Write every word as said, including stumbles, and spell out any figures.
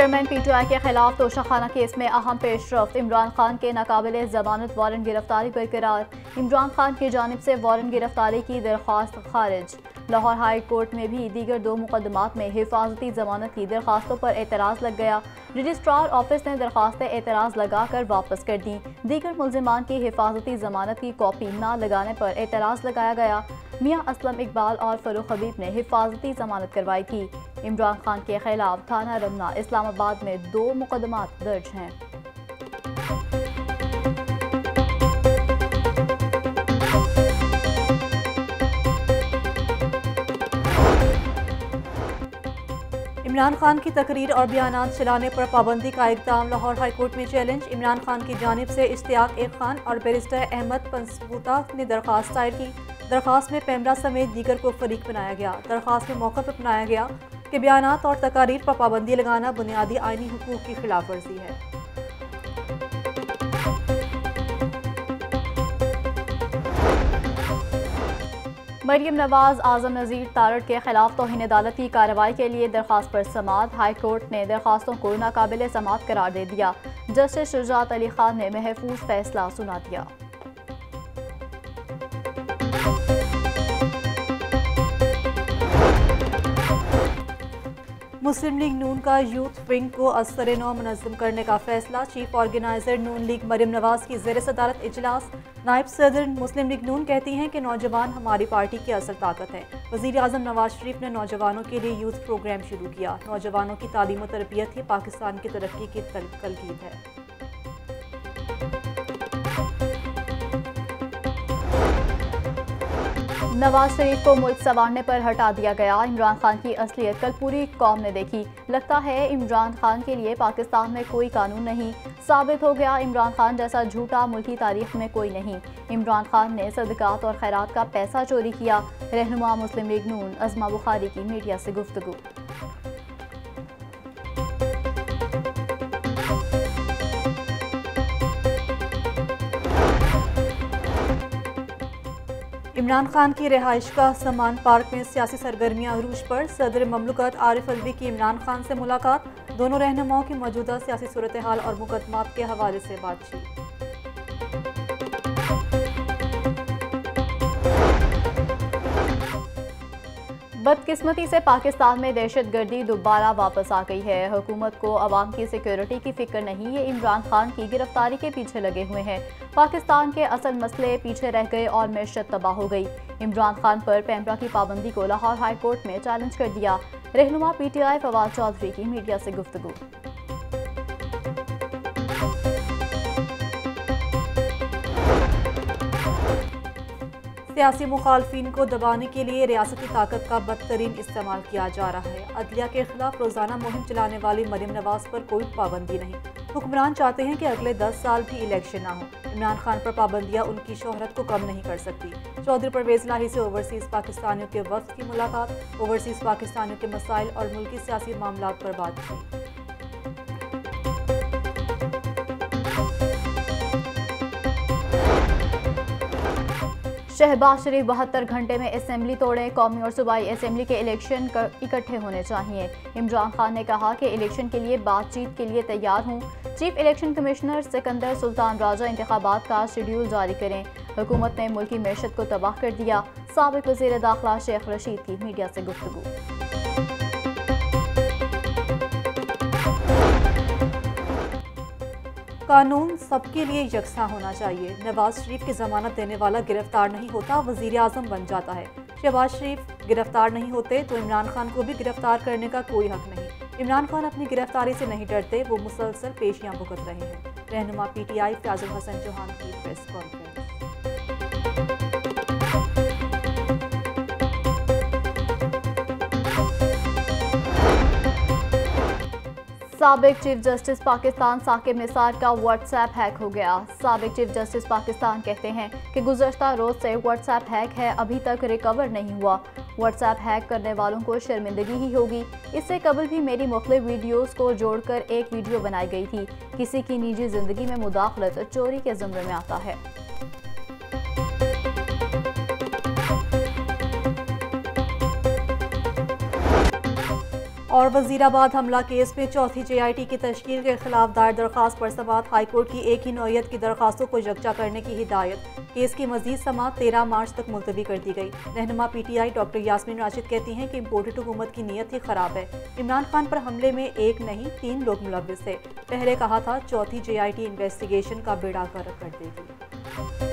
Chairman P T आई के खिलाफ Toshakhana case में अहम पेशरफ, इमरान खान के नाकाबिले जमानत वारंट गिरफ्तारी पर करार, इमरान खान की जानिब से वारंट गिरफ्तारी की दरख्वास्त खारिज। लाहौर हाई कोर्ट में भी दीगर दो मुकदमात में हिफाजती जमानत की दरखास्तों पर एतराज़ लग गया। रजिस्ट्रार ऑफिस ने दरखास्तें एतराज़ लगा कर वापस कर दी। दीगर मुलजमान की हिफाजती जमानत की कॉपी ना लगाने पर एतराज़ लगाया गया। मियां असलम इकबाल और फरूख हबीब ने हिफाजती जमानत करवाई थी। इमरान खान के खिलाफ थाना रमना इस्लामाबाद में दो मुकदमात दर्ज हैं। इमरान खान की तकरीर और बयानात चलाने पर पाबंदी का इक़दाम, लाहौर हाई कोर्ट में चैलेंज। इमरान खान की जानिब से इश्तिया खान और बैरिस्टर अहमद पंसबूता ने दरख्वास्त दायर की। दरख्वास्त में पैमरा समेत दीगर को फरीक बनाया गया। दरख्वास्त में मौक़िफ़ अपनाया गया कि बयानात और तकारीर पर पाबंदी लगाना बुनियादी आइनी हुकूक़ की खिलाफ वर्जी है। मरीम नवाज आज़म नज़ीर तारड़ के खिलाफ तौहीन अदालत की कार्रवाई के लिए दरख्वास्त पर समाअत, हाई कोर्ट ने दरख्वास्तों को नाकाबिले समाअत करार दे दिया। जस्टिस शिजात अली खान ने महफूज फैसला सुना दिया। मुस्लिम लीग नून का यूथ विंग को असर नौ मुनज़्ज़म करने का फैसला, chief organiser Noon league Maryam Nawaz की ज़ेर सदारत इजलास। नायब सदर मुस्लिम लीग नून कहती हैं कि नौजवान हमारी पार्टी की असल ताकत है। वज़ीर आज़म नवाज शरीफ ने नौजवानों के लिए यूथ प्रोग्राम शुरू किया। नौजवानों की तालीम और तरबियत ही पाकिस्तान की तरक्की की तलकीद है। नवाज शरीफ को मुल्क संवारने पर हटा दिया गया। इमरान खान की असलियत कल पूरी कौम ने देखी। लगता है इमरान खान के लिए पाकिस्तान में कोई कानून नहीं। साबित हो गया इमरान खान जैसा झूठा मुल्की तारीख में कोई नहीं। इमरान खान ने सदकात और खैरात का पैसा चोरी किया। रहनुमा मुस्लिम लीग नून अजमा बुखारी की मीडिया से गुफ्तगू। इमरान खान की रिहाइशगाह समान पार्क में सियासी सरगर्मियां अरूज पर, सदर ममलकत आरिफ अल्वी की इमरान खान से मुलाकात, दोनों रहनुमाओं की मौजूदा सियासी सूरत हाल और मुकदमात के हवाले से बातचीत। बदकिस्मती से पाकिस्तान में दहशतगर्दी दोबारा वापस आ गई है। हुकूमत को अवाम की सिक्योरिटी की फिक्र नहीं। ये इमरान खान की गिरफ्तारी के पीछे लगे हुए हैं। पाकिस्तान के असल मसले पीछे रह गए और मैशत तबाह हो गई। इमरान खान पर पैमरा की पाबंदी को लाहौर हाई कोर्ट में चैलेंज कर दिया। रहनुमा P T I Fawad Chaudhry की मीडिया से गुफ्तगू। सियासी मुखालफिन को दबाने के लिए रियासती ताकत का बदतरीन इस्तेमाल किया जा रहा है। अदलिया के खिलाफ रोजाना मुहिम चलाने वाली मरीम नवाज पर कोई पाबंदी नहीं। हुक्मरान चाहते हैं कि अगले दस साल भी इलेक्शन ना हो। इमरान खान पर पाबंदियां उनकी शोहरत को कम नहीं कर सकती। चौधरी परवेज़ इलाही से ओवरसीज़ पाकिस्तानियों के वक्त की मुलाकात, ओवरसीज़ पाकिस्तानियों के मसाइल और मुल्की सियासी मामलों पर बातचीत। शहबाज शरीफ बहत्तर घंटे में असेंबली तोड़े, कौमी और सूबाई असेंबली के इलेक्शन इकट्ठे होने चाहिए। इमरान खान ने कहा कि इलेक्शन के लिए बातचीत के लिए तैयार हूँ। Chief election commissioner Sikandar Sultan Raja इंतखाबात का शेड्यूल जारी करें। हुकूमत ने मुल्की मैशत को तबाह कर दिया। साबिक़ वज़ीर दाखिला शेख रशीद की मीडिया से गुफ्तगू। कानून सबके लिए यकसा होना चाहिए। नवाज शरीफ की जमानत देने वाला गिरफ्तार नहीं होता, वजीर आजम बन जाता है। शहबाज शरीफ गिरफ्तार नहीं होते तो इमरान खान को भी गिरफ्तार करने का कोई हक नहीं। इमरान खान अपनी गिरफ्तारी से नहीं डरते, वो मुसलसल पेशियां भुगत रहे हैं। रहनुमा P T I Faisal Hasan Chauhan की प्रेस कॉन्फ्रेंस। साबिक चीफ जस्टिस पाकिस्तान साकेब निसार का व्हाट्सएप हैक हो गया। साबिक चीफ जस्टिस पाकिस्तान कहते हैं कि गुज़श्ता रोज़ से व्हाट्सएप हैक है, अभी तक रिकवर नहीं हुआ। व्हाट्सएप हैक करने वालों को शर्मिंदगी ही होगी। इससे कबल भी मेरी मुख्तलिफ वीडियोज़ को जोड़कर एक वीडियो बनाई गई थी। किसी की निजी ज़िंदगी में मुदाखलत चोरी के ज़ुम्रे में आता है। और वजीराबाद हमला केस में चौथी जे आई टी की तश्कील के खिलाफ दायर दरख्वास्त पर समात, हाईकोर्ट की एक ही नौयत की दरखास्तों को यकजा करने की हिदायत। केस की मजीद समात तेरह मार्च तक मुलतवी कर दी गई। रहनुमा पी टी आई डॉ यासमिन राशिद कहती हैं कि इम्पोर्टेड हुकूमत की नीयत ही खराब है। इमरान खान पर हमले में एक नहीं तीन लोग मुलविस थे। पहले कहा था चौथी जे आई टी इन्वेस्टिगेशन का बेड़ा गर्क कर देगी।